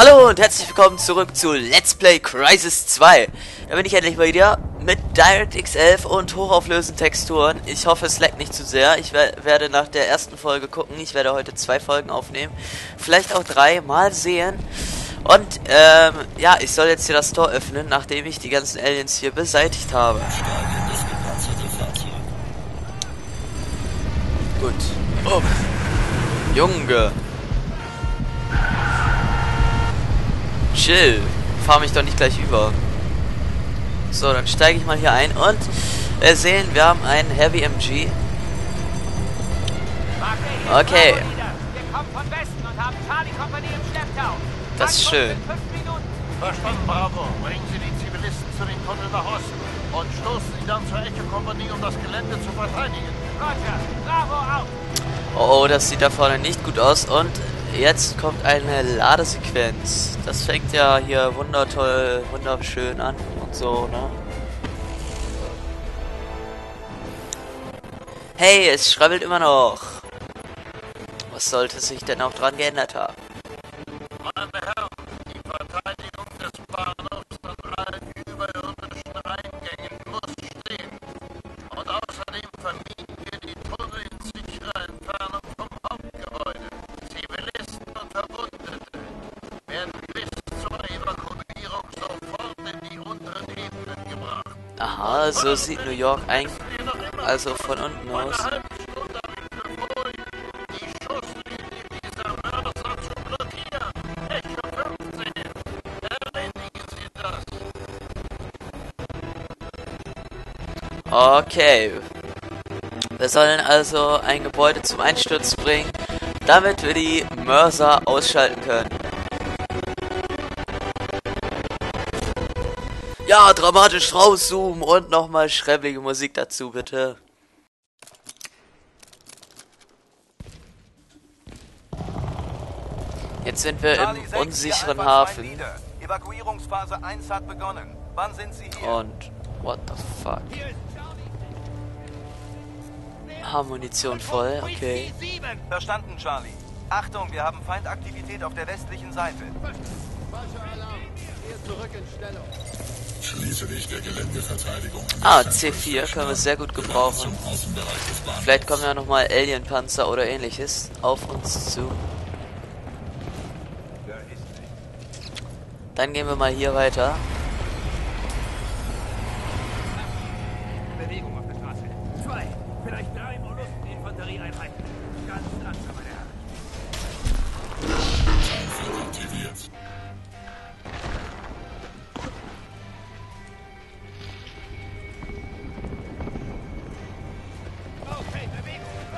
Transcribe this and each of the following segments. Hallo und herzlich willkommen zurück zu Let's Play Crysis 2. Da bin ich endlich mal wieder mit DirectX 11 und hochauflösenden Texturen. Ich hoffe, es laggt nicht zu sehr. Ich werde nach der ersten Folge gucken. Ich werde heute 2 Folgen aufnehmen. Vielleicht auch 3. Mal sehen. Und ja, ich soll jetzt hier das Tor öffnen, nachdem ich die ganzen Aliens hier beseitigt habe. Gut. Oh. Junge. Chill. Fahr mich doch nicht gleich über. So, dann steige ich mal hier ein und sehen, wir haben einen Heavy MG. Okay. Das ist schön. Verstanden, Bravo. Bringen Sie die Zivilisten zu den Konvoissen und stoßen sie dann zur Echo-Kompanie, um das Gelände zu verteidigen. Roger, Bravo auf! Oh, das sieht da vorne nicht gut aus und jetzt kommt eine Ladesequenz. Das fängt ja hier wundertoll, wunderschön an und so, ne? Hey, es schrabbelt immer noch. Was sollte sich denn auch dran geändert haben? Meine Herren, die Verteidigung des Bahnhofs an allen überirdischen Eingängen muss stehen. Und außerdem vermieden wir die Tunnel in sicherer Entfernung vom Hauptgebäude. Zivilisten und Verwundete werden bis zur Evakuierung sofort in die unteren Ebenen gebracht. Aha, so sieht New York eigentlich, also von unten aus. Okay, wir sollen also ein Gebäude zum Einsturz bringen, damit wir die Mörser ausschalten können. Ja, dramatisch rauszoomen und nochmal schreblige Musik dazu, bitte. Jetzt sind wir im unsicheren Hafen. Evakuierungsphase 1 hat begonnen. Wann sind Sie hier? Und, what the fuck? Munition voll, okay. Verstanden, Charlie. Achtung, wir haben Feindaktivität auf der westlichen Seite. Schließe dich der Geländeverteidigung. Ah, C4 können wir sehr gut gebrauchen. Vielleicht kommen ja nochmal Alienpanzer oder ähnliches auf uns zu. Dann gehen wir mal hier weiter.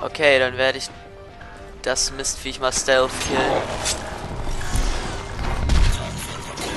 Okay, dann werde ich das Mistviech mal stealth killen.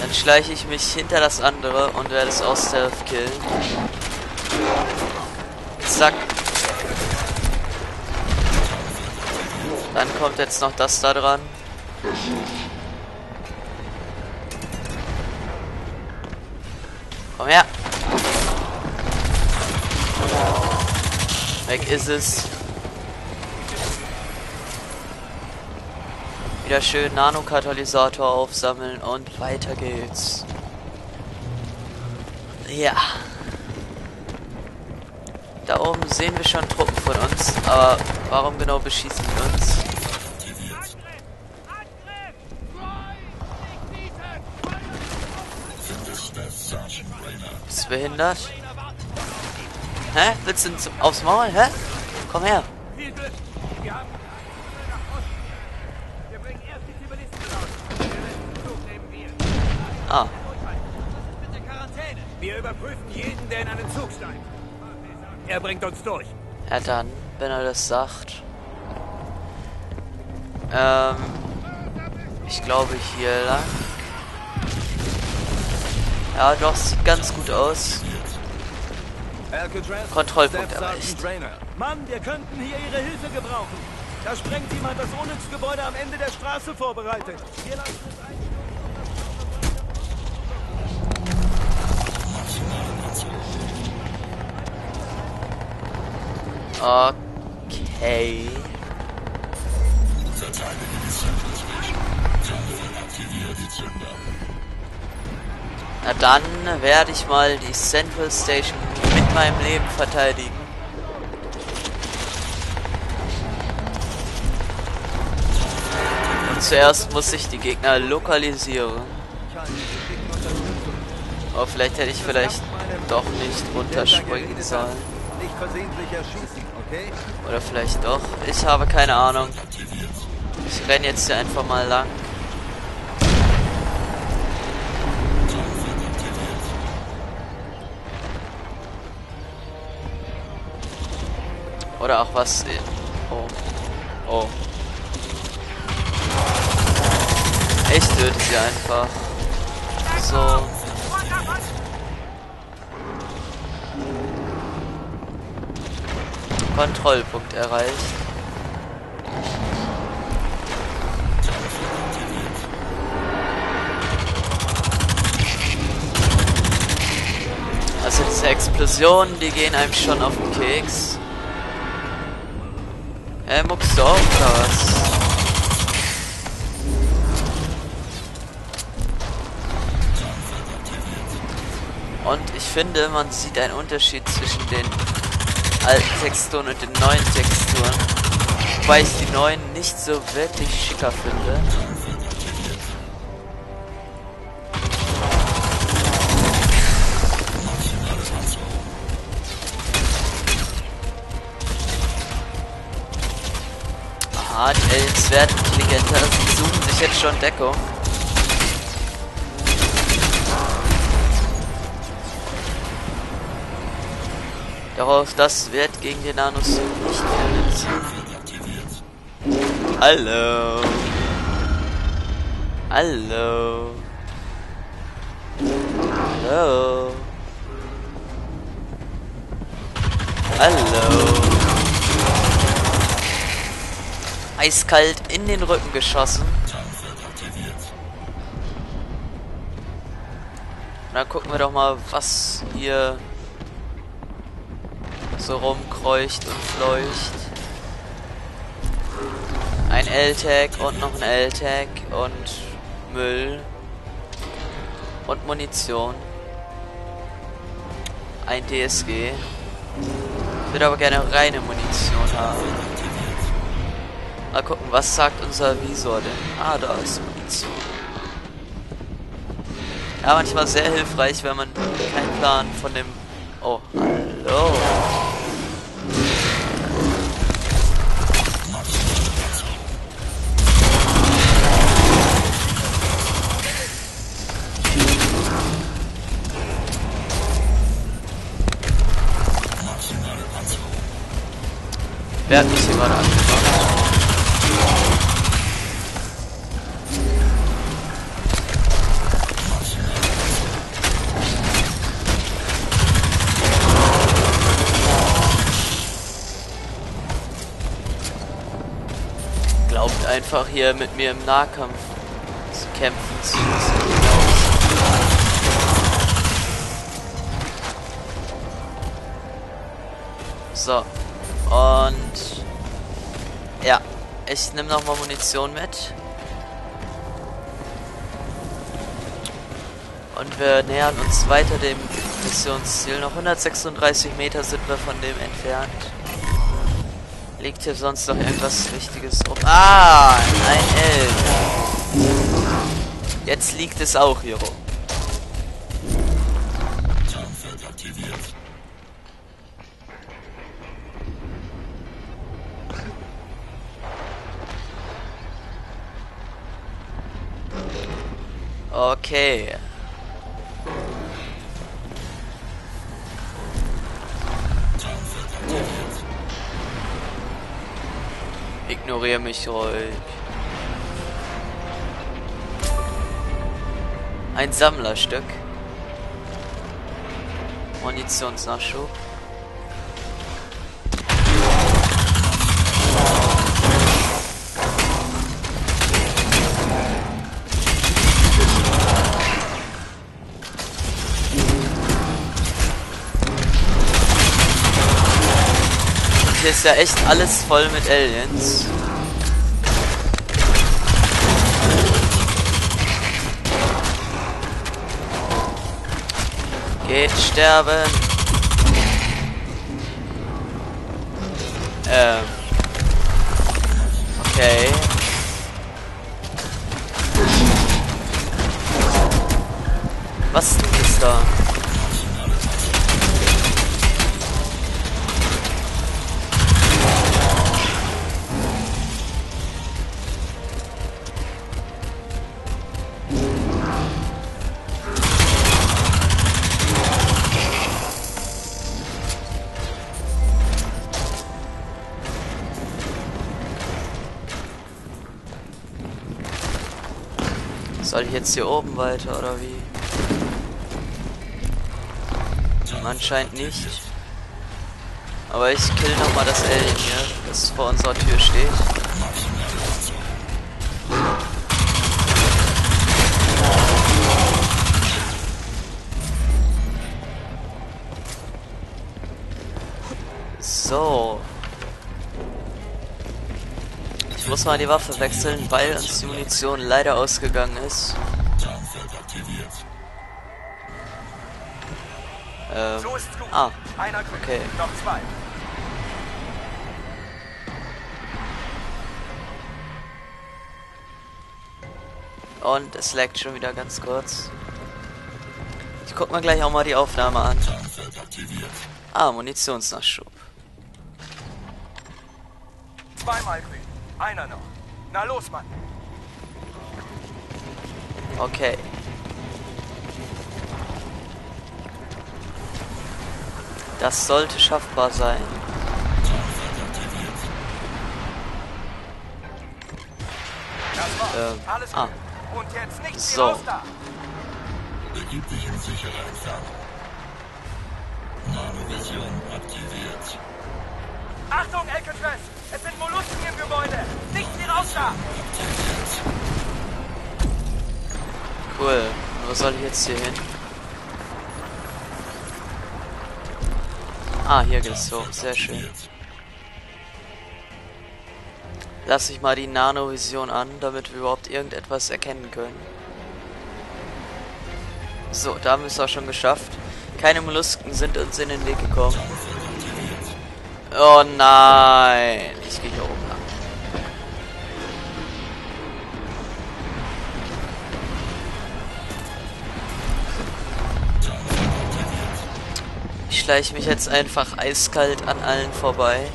Dann schleiche ich mich hinter das andere und werde es auch stealth killen. Zack. Dann kommt jetzt noch das da dran. Komm her. Weg ist es. Wieder schön Nanokatalysator aufsammeln und weiter geht's. Ja. Da oben sehen wir schon Truppen von uns, aber warum genau beschießen wir uns? Bist du behindert? Hä? Willst du aufs Maul? Hä? Komm her. Ah. Wir überprüfen jeden, der in einen Zug steigt. Er bringt uns durch. Ja dann, wenn er das sagt. Ich glaube hier lang. Ja, doch, sieht ganz gut aus. Kontrollpunkt erreicht. Mann, wir könnten hier Ihre Hilfe gebrauchen. Da sprengt jemand das Onyx-Gebäude am Ende der Straße vorbereitet. Wir lassen es ein. Okay. Verteidige die Central Station. Na dann werde ich mal die Central Station mit meinem Leben verteidigen. Und zuerst muss ich die Gegner lokalisieren. Oh, vielleicht hätte ich doch nicht runterspringen sollen. Oder vielleicht doch. Ich habe keine Ahnung. Ich renne jetzt hier einfach mal lang. Oder auch was. Oh. Oh. Ich töte sie einfach. So. Kontrollpunkt erreicht. Also diese Explosionen, die gehen einem schon auf den Keks. Muckst du auf oder was? Und ich finde, man sieht einen Unterschied zwischen den alten Texturen und den neuen Texturen. Wobei ich die neuen nicht so wirklich schicker finde. Aha, die Aliens werden intelligenter, sie suchen sich jetzt schon Deckung. Darauf, das wird gegen den Nanos nicht mehr nützen. Hallo. Hallo. Hallo. Hallo. Eiskalt in den Rücken geschossen. Und dann gucken wir doch mal, was hier so rumkreucht und fleucht. Ein L-Tag und noch ein L-Tag und Müll und Munition. Ein DSG. Ich würde aber gerne reine Munition haben. Mal gucken, was sagt unser Visor denn? Ah, da ist Munition. Ja, manchmal sehr hilfreich, wenn man keinen Plan von dem... Oh, hallo. Wer hat mich hier gerade angefangen? Glaubt einfach hier mit mir im Nahkampf zu kämpfen zu müssen. So. Und ja, ich nehme nochmal Munition mit. Und wir nähern uns weiter dem Missionsziel. Noch 136 Meter sind wir von dem entfernt. Liegt hier sonst noch irgendwas Wichtiges rum? Ah, ein L. Jetzt liegt es auch hier rum. Okay. Ignoriere mich ruhig. Ein Sammlerstück. Munitionsnachschub. Hier ist ja echt alles voll mit Aliens. Geht sterben. Okay. Was ist das da? Soll ich jetzt hier oben weiter oder wie? Anscheinend nicht. Aber ich kill nochmal das Alien hier, das vor unserer Tür steht. So. Ich muss mal die Waffe wechseln, weil uns die Munition leider ausgegangen ist. So ist gut. Ah, okay. Noch zwei. Und es laggt schon wieder ganz kurz. Ich guck mal gleich auch mal die Aufnahme an. Ah, Munitionsnachschub. Zweimal grün, einer noch. Na los, Mann. Okay. Das sollte schaffbar sein. Ah. So. Begib dich in sichere Entfernung. NanoVision aktiviert. Achtung, Eckenfest! Es sind Mollusken im Gebäude! Nicht hier raus da! Cool. Wo soll ich jetzt hier hin? Ah, hier geht's so. Sehr schön. Lass ich mal die Nanovision an, damit wir überhaupt irgendetwas erkennen können. So, da haben wir es auch schon geschafft. Keine Mollusken sind uns in den Weg gekommen. Oh nein. Ich gehe hier oben lang. Ich schleiche mich jetzt einfach eiskalt an allen vorbei.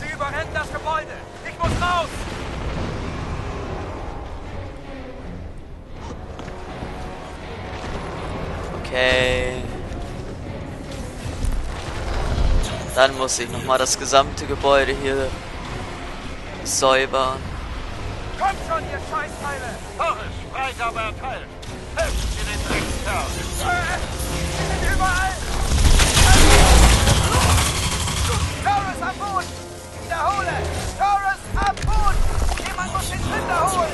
Sie überrennen das Gebäude. Ich muss raus. Okay. Dann muss ich nochmal das gesamte Gebäude hier säubern. Kommt schon, ihr Scheißteile! Horrisch, Freigabe erteilt! Helft ihr den Dreckskerl! Sie sind überall! Taurus am Boot! Wiederhole! Taurus am Boot! Jemand muss den Rinder holen!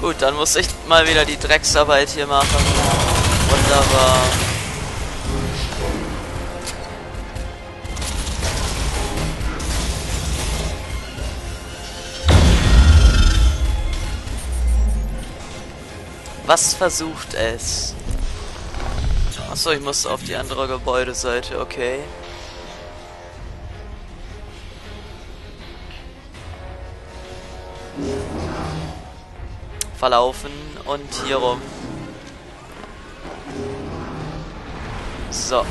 Gut, dann muss ich mal wieder die Drecksarbeit hier machen. Wunderbar. Was versucht es? Achso, ich muss auf die andere Gebäudeseite, okay. Verlaufen und hier rum. So.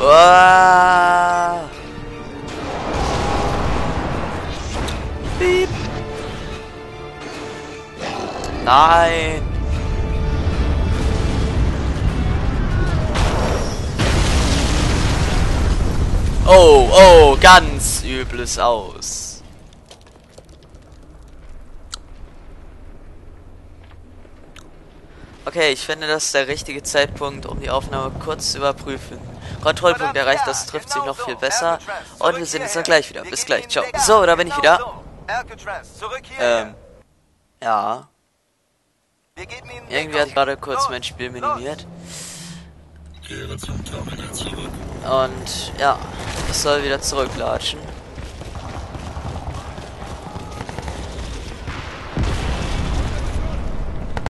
Uah. Piep. Nein! Oh, oh, ganz übles Aus. Okay, ich finde, das ist der richtige Zeitpunkt, um die Aufnahme kurz zu überprüfen. Kontrollpunkt erreicht, das trifft sich noch viel besser. Und wir sehen uns dann gleich wieder. Bis gleich, ciao. So, da bin ich wieder. Ja. Irgendwie hat gerade kurz mein Spiel minimiert. Kehre zum Terminal zurück. Und ja, es soll wieder zurücklatschen.